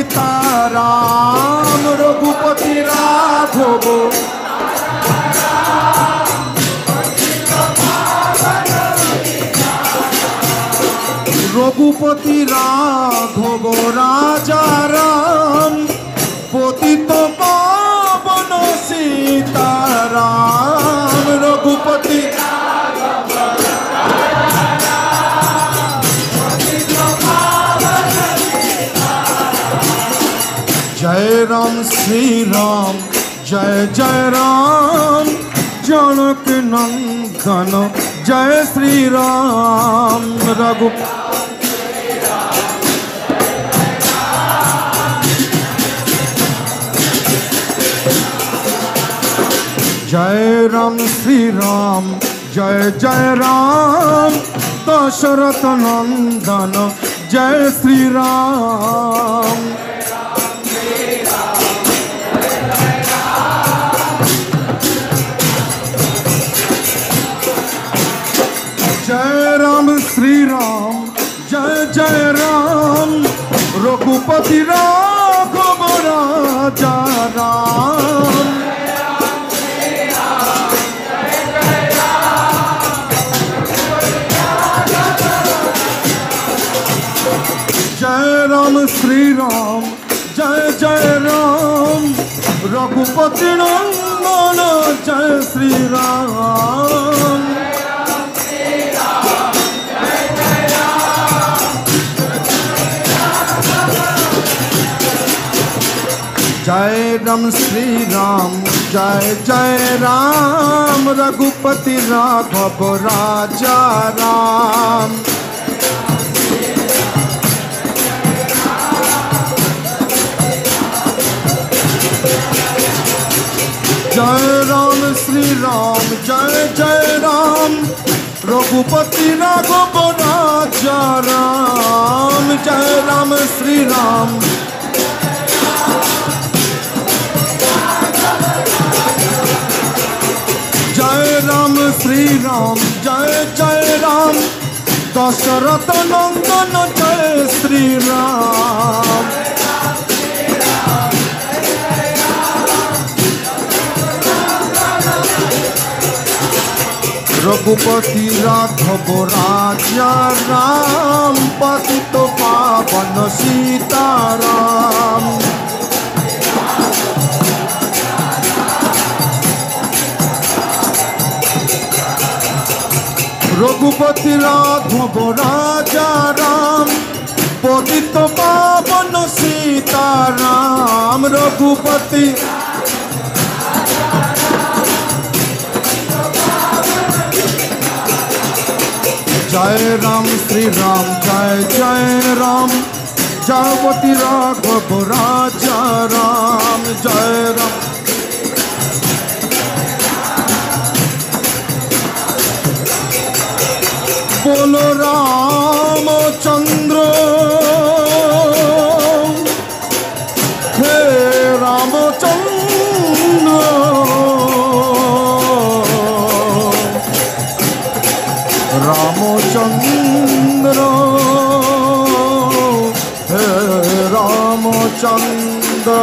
सीता राम रघुपति राघव रघुपति राघव राजा राम पतित पावन सीता राम रघुपति जय राम श्री राम जय जय राम जनक नंदन जय श्री राम जय राम श्री राम जय जय राम दशरथ नंदन जय श्री राम श्री राम जय जय राम रघुपति राघव राजा राम जय राम श्री राम जय जय राम रघुपति नंदन जय श्री राम जय राम श्री राम जय जय राम रघुपति राघव राजा राम जय राम श्री राम जय जय राम रघुपति राघव राजा राम जय राम श्री राम जय राम श्री राम जय जय राम दशरथ नंदन जय श्री राम रघुपति राघव राजा राम पतित पावन सीता राम रघुपति राघव राजा राम पतित पावन सीता राम रघुपति जय राम श्री राम जय जय राम जावती राघव राजा राम जय राम बोलो रामचंद्र हे रामचंद्र रामचंद्र हे रामचंद्र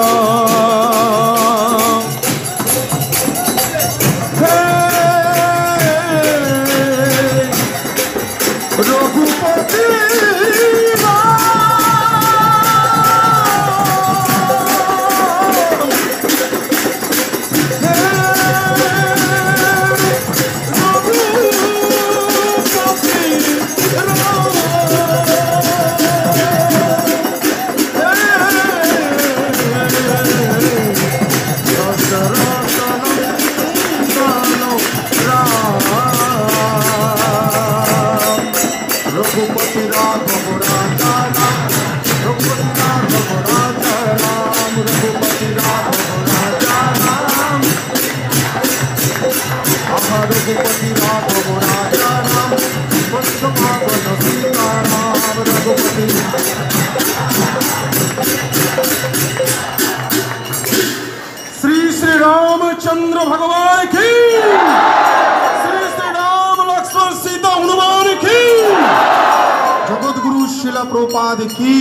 चंद्र भगवान की श्री राम लक्ष्मण सीता हनुमान की जगत गुरु शिला प्रभुपाद की।